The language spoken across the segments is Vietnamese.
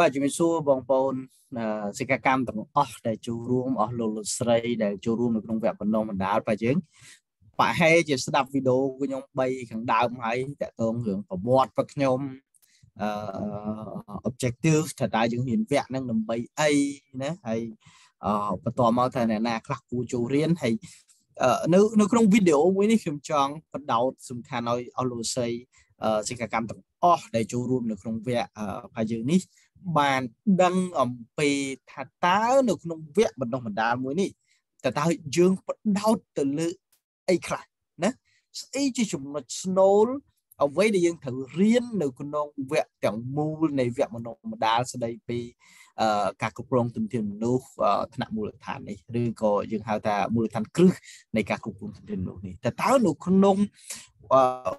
Bà chúng mình xua bóng bóng sẽ các cam tầm ốc để chú rùm ốc lô srei để chú rùm được nông vẹp của nông đá và chứng bà hay chỉ sẽ đọc video của nhóm bay khẳng đào hay để tôn hưởng của bọt và nhóm objective thật ra những hiện vẹn năng nằm bay ấy hay và tòa màu thầy này là khắc của chú riêng hay nếu không video với những khiếm chóng bắt đầu xung khả nói ốc lô srei sẽ các cam tầm ốc để chú rùm được nông vẹp và chứng ní bạn đang ở về thả táo được nông vẹn bật đồng đá mới nè thả táo dương bắt đầu từ lự ai khác nè ấy chỉ chụp một snow ở với để dương thử riêng được nông vẹn chẳng mù này vẹn một đồng đá sau đây bị cả cục rong từng tiền nô thằng mù lực thản này đừng có dương hào ta mù lực thản cứ này cả cục rong từng tiền nô này thả táo được nông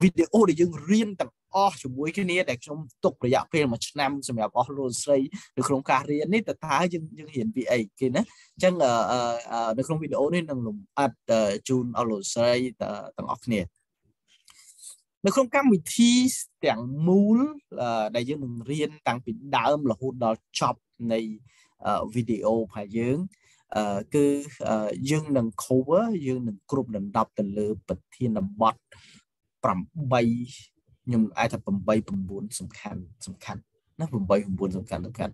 video để dương riêng tặng chúng buổi cái này để chúng tục để dạo phê một năm xem là có luôn xây được không cả riêng nít tại thái nhưng hiện vị ấy kia nữa chẳng là được không video nên là lùng ạt chun ở luôn xây tầng off nè được không các vị thi tiếng mún là đại dương mình riêng tăng bị đá âm là hút đó chop này video phải dương cứ dương đừng cover dương đừng group đừng đọc từ lừa bật thiên là bot phẩm bay nhưng ai thật bầm bay bầm buồn sầm khăn nó bầm bay bầm buồn sầm khăn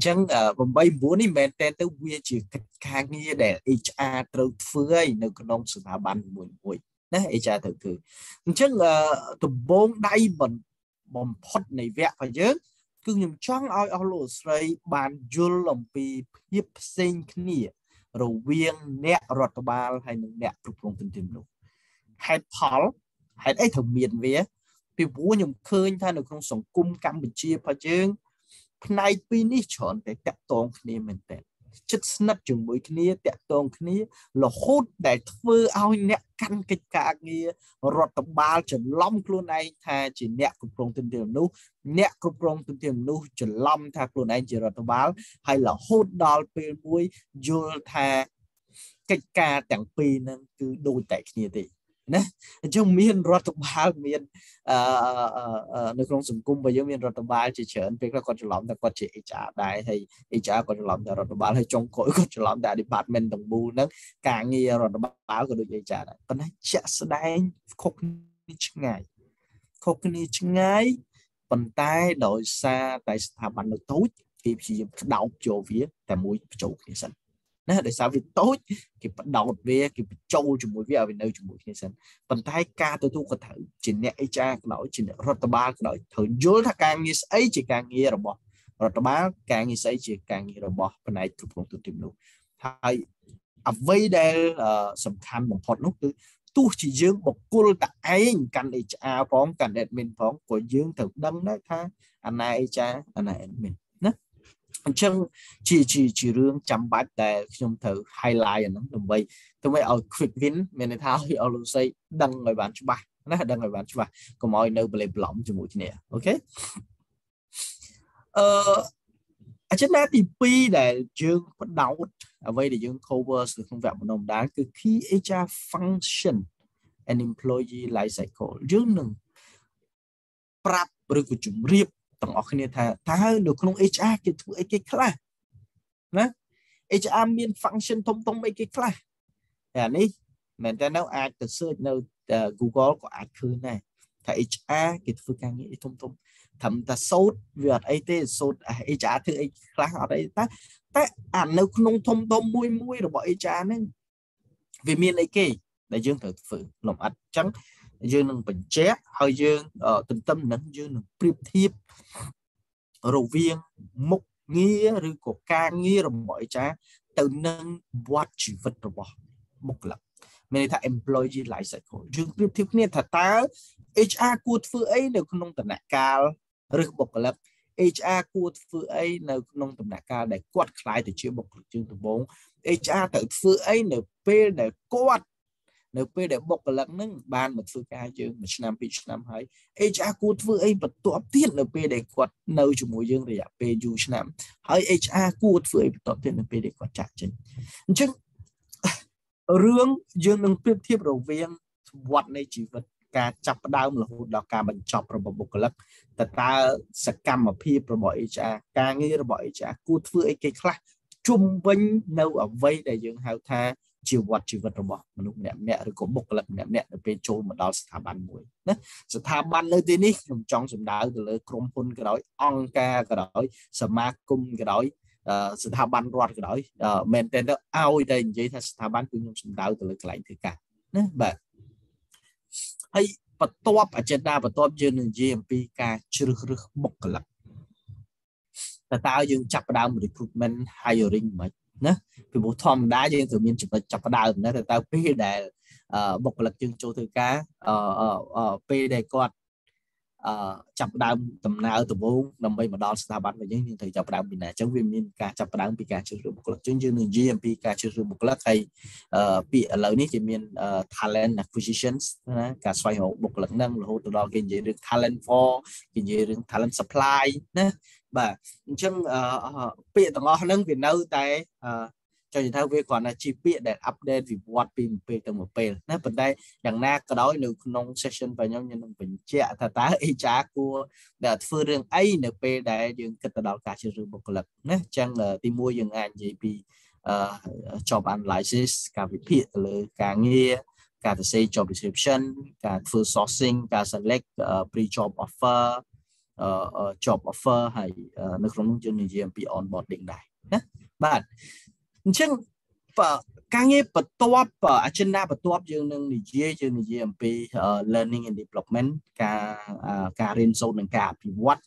chẳng bầm bay buồn thì mình tên tới bia chỉ khang như để HR trâu phơi nơi con nông sự thả ban buồn đó HR thực thử chẳng từ bốn đây mình bầm phốt này vẽ phải chứ cứ nhầm chăng ao ao lô sấy bàn dul làm pi hiệp sinh kia rồi viên nẹt rọt ba hay nẹt trục lòng tình tìm luôn hay phal hay ấy thường miền vía vì bố nhầm khơi thay được không sống cung Campuchia phải chứ nay pin đi chọn để tẹt tông kia mình tẹt chất nát chừng mới kia tẹt tông kia là hốt để thưa ao nẹt căn kịch cả kia rọt tập ba chừng lom luôn này thay chỉ nẹt cục rong từng điểm nút nẹt cục rong từng điểm nút chừng lom thay luôn này chỉ rọt tập ba hay là hốt đào pin muối dưa thay kịch cả chẳng pin nên cứ đôi tẹt kia thì nè trong miền rọt ba miền nơi trong sùng cung và dưới miền rọt ba chỉ chọn việc là con chọn lắm ta con chỉ trả đại thì trả con chọn lắm ta rọt ba hay trong cõi con chọn lắm ta đi bạt mình đồng bù nó càng nghe rọt ba có được gì trả đấy còn trả đại khóc ni chừng ngày bàn tay đổi xa tại thả bàn được tối kịp chỉ đào chỗ phía tại mũi chỗ kia sẵn nó để sao vì tốt kịp bắt đầu về kịp châu chụp mũi về nơi chụp mũi kia sẵn phần thái ca tôi thu có thử chỉ nhẹ cha lỗi chỉ rất ba lỗi thử dối thà càng nghe ấy chỉ càng nghe rồi bỏ rồi ba càng nghe ấy chỉ càng nghe rồi bỏ phần này chụp không tự tìm luôn hay ở vây đây sầm khăn một hòn lúc tu chỉ dương một cô ta ấy cần để cha phóng cần để mình phóng của dương thực đâm đấy tha anh này mình chân chỉ rương chăm bát để chúng thử highlight nó đồng bay tôi mới ở quick win mình thao thì ở luôn xây đăng người bạn chú ba nó đăng người bạn chú ba còn mọi nơi bề lỏng cho mũi nè ok trên đó thì pi để dương bắt đầu ở đây để dương cover sự không vẹn một đồng đá từ khi HR function and employee life cycle dương nâng prap rồi của chúng riêng tổng ốc này thả được không HR cái thứ cái class nè HR miền function thông cái class à ní mình ta nấu ai từ xưa nấu Google có ai khứ này thả HR cái thứ càng nghĩ thông thầm ta sốt việc IT sốt HR thứ cái class ở đây ta ăn nấu không thông mui rồi bỏ HR nên về miền này kì đại dương thực sự lòng ắt trắng dương nâng bình chép hơi dương tình tâm nâng dương nâng priệp thiếp rầu viên mục nghĩa rư cổ ca nghĩa rồi mọi trá tự nâng bọt chỉ vật rồi bỏ mục lập mình thấy employee lại sẽ khổ dương priệp thiếp nghĩa thật ta HR của phương ấy đều không nông tầm nạ cao rư mục lập HR của phương ấy đều không nông tầm nạ cao để quạt lại từ chứa mục lập chương từ 4 HR tự phương ấy đều phê để quạt nếu bây để bọc lẫn nâng ban một phương ca dương một năm bị năm hai HR của phương ấy bật tổ tiên là bây để quật nâu chủ mùi dương để bây dù năm hỏi HR của phương ấy tổ tiên là bây để quật trả chân chứ rương dương nâng tiếp rồi viên quạt này chỉ vật การจับดาวมันหุ่นดอกการบรรจบระบบบุคลิกแต่ตาสกรรมมาพี่ระบบอิจฉาการงี้ระบบอิจฉากู้ฟื้นไอ้เกล้าชุ่มวิ่งเน่าเอาไว้ในยังหาวท่าชีวิตระบบมนุษย์เนี่ยเนี่ยหรือของบุคลิกเนี่ยเนี่ยเป็นโจมมาดาวสถาบันมวยนะสถาบันเลยทีนี้ผมจ้องสมดาวเลยกรมพลก็ได้องค์การก็ได้สมาคมก็ได้สถาบันรัฐก็ได้เมนเทนเดอร์เอาไอ้ได้ยังไงถ้าสถาบันคุณสมดาวตัวเลยไกลถึงกันนะแบบให้ประตูปัจจัยดาวประตูยืนหนึ่ง GMP การชื่อเรื่องบุคลิกแต่ตายังจับดาวเหมือนคุณมันไฮริงไหมนะคือบุทอมได้ยังถือมีจุดประจับดาวนะแต่ตาพี่ได้บุคลิกยังโจถือการพี่ได้กอดจับดาวตำนานตัวบุ้งนำไปมาดอนสถาบันไปยังยังถือจับดาวมีไหนจังวิมีการจับดาวมีการชื่อเรื่องบุคลิกยังยืนหนึ่ง GMP การชื่อเรื่องบุคลิกใครปีเหล่านี้จะมี talent acquisition นะการสวายหัวบุคลิกนั่งหัวตัวดอนกินเยอะเรื่อง talent for กินเยอะเรื่อง talent supply นะbà chân bị tầng o nâng Việt Nam tại cho những thao việc còn là chi bị để update vì what pin p tầng một p nè bên đây đằng na cái đó nếu non session và nhau nhân bình trẻ thà tá y chá của đợt phương riêng ấy nè p để dừng cái tầng đầu cả sự rừng bộc lực nè chân tìm mua dừng anh gì bị job analysis cả việc bị lời cả nghe cả the say job description cả phương sourcing cả select pre job offer job offer ให้ในโครงการ GMP onboarding ได้นะบ้านเช่นการเงี้ยประตูอาจารย์น่าประตูยืนหนึ่งใน GMP learning and development การเรียนสูตรหนึ่งการพิวัตร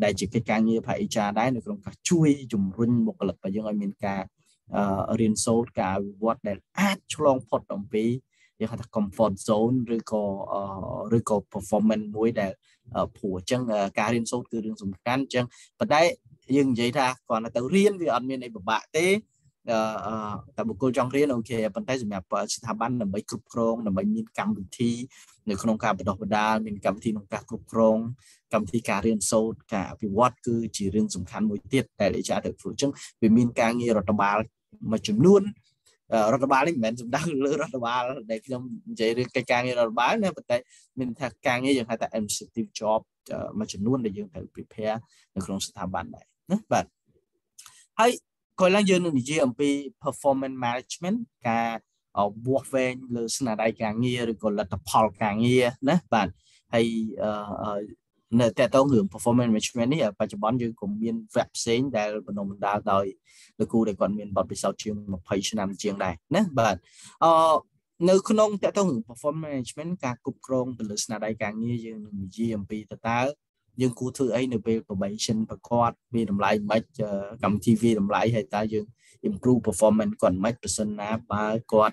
ได้จากการเงี้ยภายใจได้ในโครงการช่วยจุ่มรุ่นบุคลากรยังไงมีการเรียนสูตรการพิวัตรได้อาจจะลองพอดลงไปยังถ้า comfort zone หรือก็ performance มวยได้ผัวจังการเรียนสูตรคือเรื่องสำคัญจังปัจจัยยังใจท่าก่อนเราเรียนวิอันมีในแบบเต้แต่บุคคลจังเรียนโอเคปัจจัยสมัยสถาบันนำไปกรุบกรองนำไปมีกรรมวิธีในโครงการประดอบประดามีกรรมวิธีในการกรุบกรองกรรมวิธีการเรียนสูตรการพิวัตรคือจีเรื่องสำคัญมวยเตี้ยแต่ในชาติผัวจังเป็นมีการเงินรัฐบาลมาจำนวนรัฐบาลนี่เหมือนสุดท้ายเลยรัฐบาลในขนมใจเรื่องการเงินรัฐบาลเนี่ยแต่มันทางการเงินยังให้แต่ administrative job มาจนนู่นเลยยังแต่ prepare ในโครงสถาบันไหนนะแบบให้คนล่างยืนใน GMP performance management การบวกเว้นหรือสนับสนุนการเงินหรือก็รัฐพอลการเงินนะแบบให้แต่ต้องหึง performance management นี่ปัจจุบันยังคงมีแวบเซ็นแต่บนมันดาวโดยลูกกูได้ก่อนมีบทพิสูจน์เชียงมาพายชนะเชียงได้นะบัดในขนมแต่ต้องหึง performance management การกรุบกรองเป็นลักษณะใดการเงี้ยยังมี GMP แต่ตายังกูถือไอ้ในเบลประบายเช่นประกอบมีทำลายไม่กำทีวีทำลายให้ตายัง improve performance ก่อนไม่ประสบนะบาร์กอด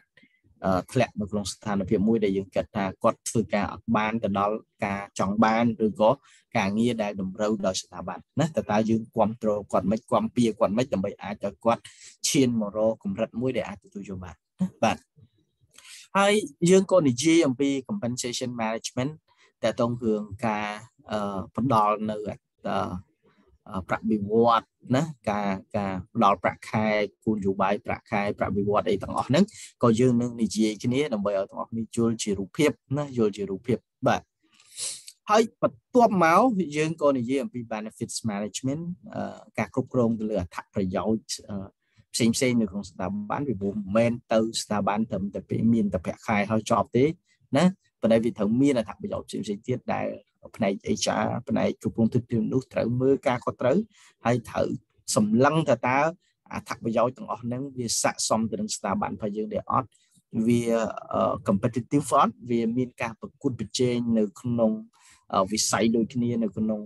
แผลในกลุ่มสถานเพียงมวยได้ยังเกิดกอดฝึกการออกบ้านกันดอลการจองบ้านหรือก็การเงี้ยได้ดมเราโดยสถาบันนะแต่ตายืนความโตกอดไม่ความเปียกอดไม่จำเป็นอาจจะกอดเชียนมโรกุมรัดมวยได้อาจจะตุยจุบันบัดให้ยืนก่อนใน GMP compensation management แต่ต้องเรื่องการพันดอลในประบิวต์นะการดอลประคายคุณอยู่ใบประคายประบิวต์ไอ้ต่างออกนั้นก็ยืนนึงในจีแค่นี้นำไปเอาต่างออกนี่โยนจีรูเพียบนะโยนจีรูเพียบแบบให้ปัดตัวเมาส์ยืนก็ใน GMP benefits management การกรุบกรองเหลือทักประโยชน์เซ็งในของสถาบันวิบูเมนเตอร์สถาบันทำแต่เป็นมีนแต่แผลคายเขาจอบตีนะปัจจัยวิถีมีนทักประโยชน์เซ็งเทียดได้ในไอจ้าในกลุ่มทุกทีมนู้นเติมมือการก็เติมให้เติมสมลังเถอะตาถักไปย้อยต่างออกนั้นวิสะสมต่างสถาบันพยุงเดียร์วิcompetitive force วิมีการประกวดประเจนในขนมวิสัยโดยที่นี่ในขนม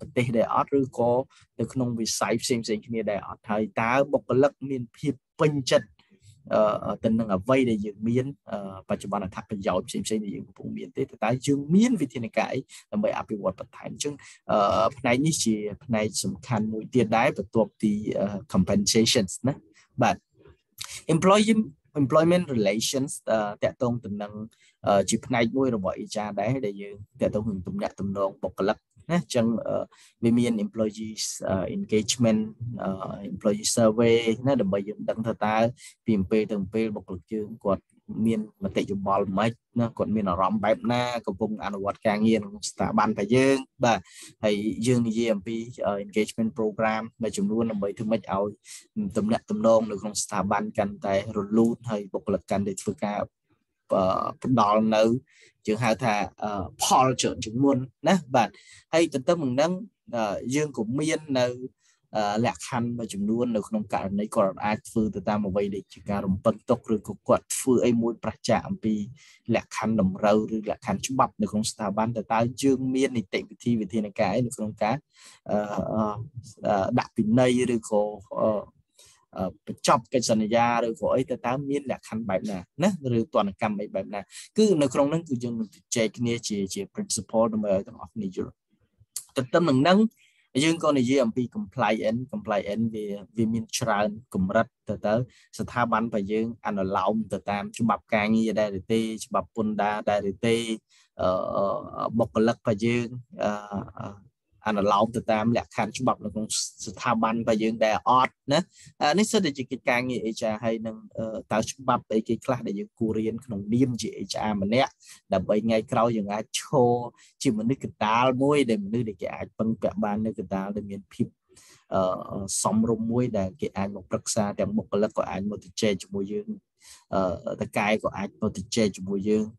ประเทศเดียร์หรือก็ในขนมวิสัยเซ็งที่นี่เดียร์ไทยตาบกลักมีพิพันธ์จัดtình năng ở vây để dựng miến và chúng bạn là tháp dầu xem để dựng vùng miền tây tại dựng miến vì thế này cái là mới áp dụng vào vận hành chứ này như gì này tầm khăn mũi tiền đái và tuộc thì compensations nè bạn employment relations tại tông tình năng chụp này nuôi rồi mọi cha đấy để dựng tại tông hưởng tụm nhạc tụm nông bọc lấp nè chẳng về miền employees engagement employee survey nè để bây giờ đăng thà ta tìm p từng p bộc lực chương quật miền mà tệ chụp bò mấy nó còn miền ở rộng bẹp na còn vùng ăn quạt càng nhiên ta ban phải dương và thầy dương GMP engagement program mà chúng luôn là mấy thứ mấy áo tùm nẹt tùm nôn được không ta ban cần tại rồi luôn thầy bộc lực cần để phương cao đó nữ trường hai thà Paul trưởng chứng muôn nè bạn hay tận tâm mình đang dương cũng miên nữ lạc hành và chúng luôn được nông cạn đấy còn ai phương từ ta một vây để chỉ cả đồng phân tốc rồi cuộc quật phương ấy muốn bạch chạm vì lạc hành đồng râu rồi lạc hành chúng bập được không ta ban từ ta dương miên thì tịnh thi về thì là cái được không cá đặt từ đây rồi có chọc cái sân gia rồi gọi tới tám miếng là khăn bài nè nè rồi toàn cầm bài nè cứ nó không nâng cứ dùng chạy kia chỉ principle mà ở trong office rồi tập tâm nâng nâng dương con này GMP compliant về miền Tran cùng rất tới tới sự tha ban và dương anh ở lòng tới tam chúng bập càng như đây để tê chúng bập punda đây để tê bọc lật và dương anh lòng từ tam lạc khăn chúng bọc là con tham ban và dương đại art nè nên sau đây chỉ cái càng như cha hay năng tạo chúng bọc để cái class để dương Korean không niêm gì cha mình nè là bởi ngày sau dương ai cho chỉ mình đi cái ta môi để mình đi để cái ai phân cả ban để cái ta để miền phim xong rồi môi để cái ai một đặc xa để một cái lớp của ai một chơi cho môi dương tất cả của ai có thể chơi cho môi dương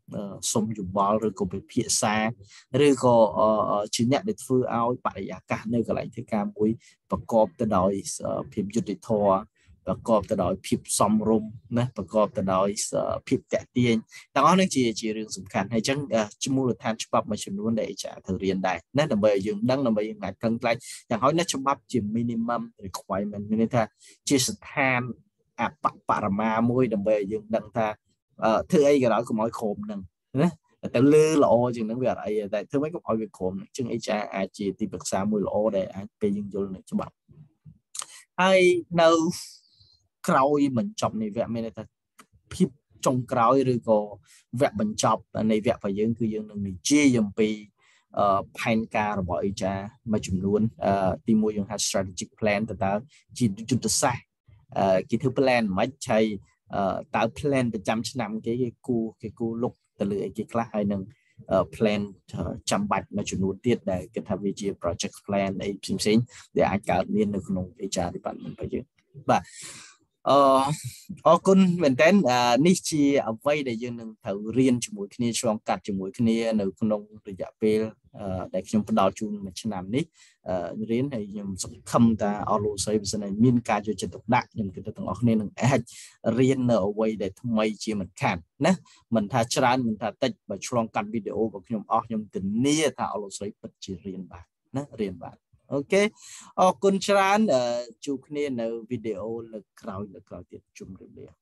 xong dùng bó rồi cũng bị phía xa rồi có chứng nhận được phương áo bãi giá cả nơi gọi là thế ca mũi và có tới đói phim dụ để thua và có tới đói phim xong rung và có tới đói phim tẻ tiên đó là chỉ rừng dùng khẳng hay chẳng chứ mua được than chú bắp mà chúng luôn để trả thử riêng đại nên là bởi dương đang là bởi ngại cân lại chẳng hỏi nó chú bắp chỉ minimum requirement nên là chỉ sự tham à parama môi đồng bề dương đăng tha thứ ấy cái đó cũng nói khổm nè ta lư lộ chừng nó về lại tại thứ mấy cũng nói việc khổm chừng ấy cha ai chỉ tìm được xa môi lộ để ai về dương vô này cho bạn ai nâu còi mình chọn này vẽ mình ta phim trong còi rồi có vẽ mình chọn này vẽ phải dương cứ dương này GMP plan cả rồi cha mà chúng luôn tìm môi dương strategic plan ta chỉ chúng ta sai cái thứ plan mà chạy tạo plan để chăm chỉ làm cái cu lục từ lưỡi cái class hai nâng plan chăm bạch mà chúng muốn tiết để cái tham gia project plan ấy xin xin để anh cả liên được nông HR thì bạn mình phải chứ và con mình đến Nichi ở vây để dân nông thử riêng cho mỗi khi trong cắt cho mỗi khi nông nông để giải về để chúng ta đào chung mình sẽ làm nick riêng này nhưng không ta ở lối xây bên này miên ca cho trận độc đắc nhưng cái ta từng ở nên nông riêng ở vây để tham gia chỉ mình khản nè mình tha chán mình tha tích và trong cắt video và chúng ở nhưng tình nia ta ở lối xây bật chỉ riêng bạn nè riêng bạn ok ở con trán chụp video là crowd tiếp chung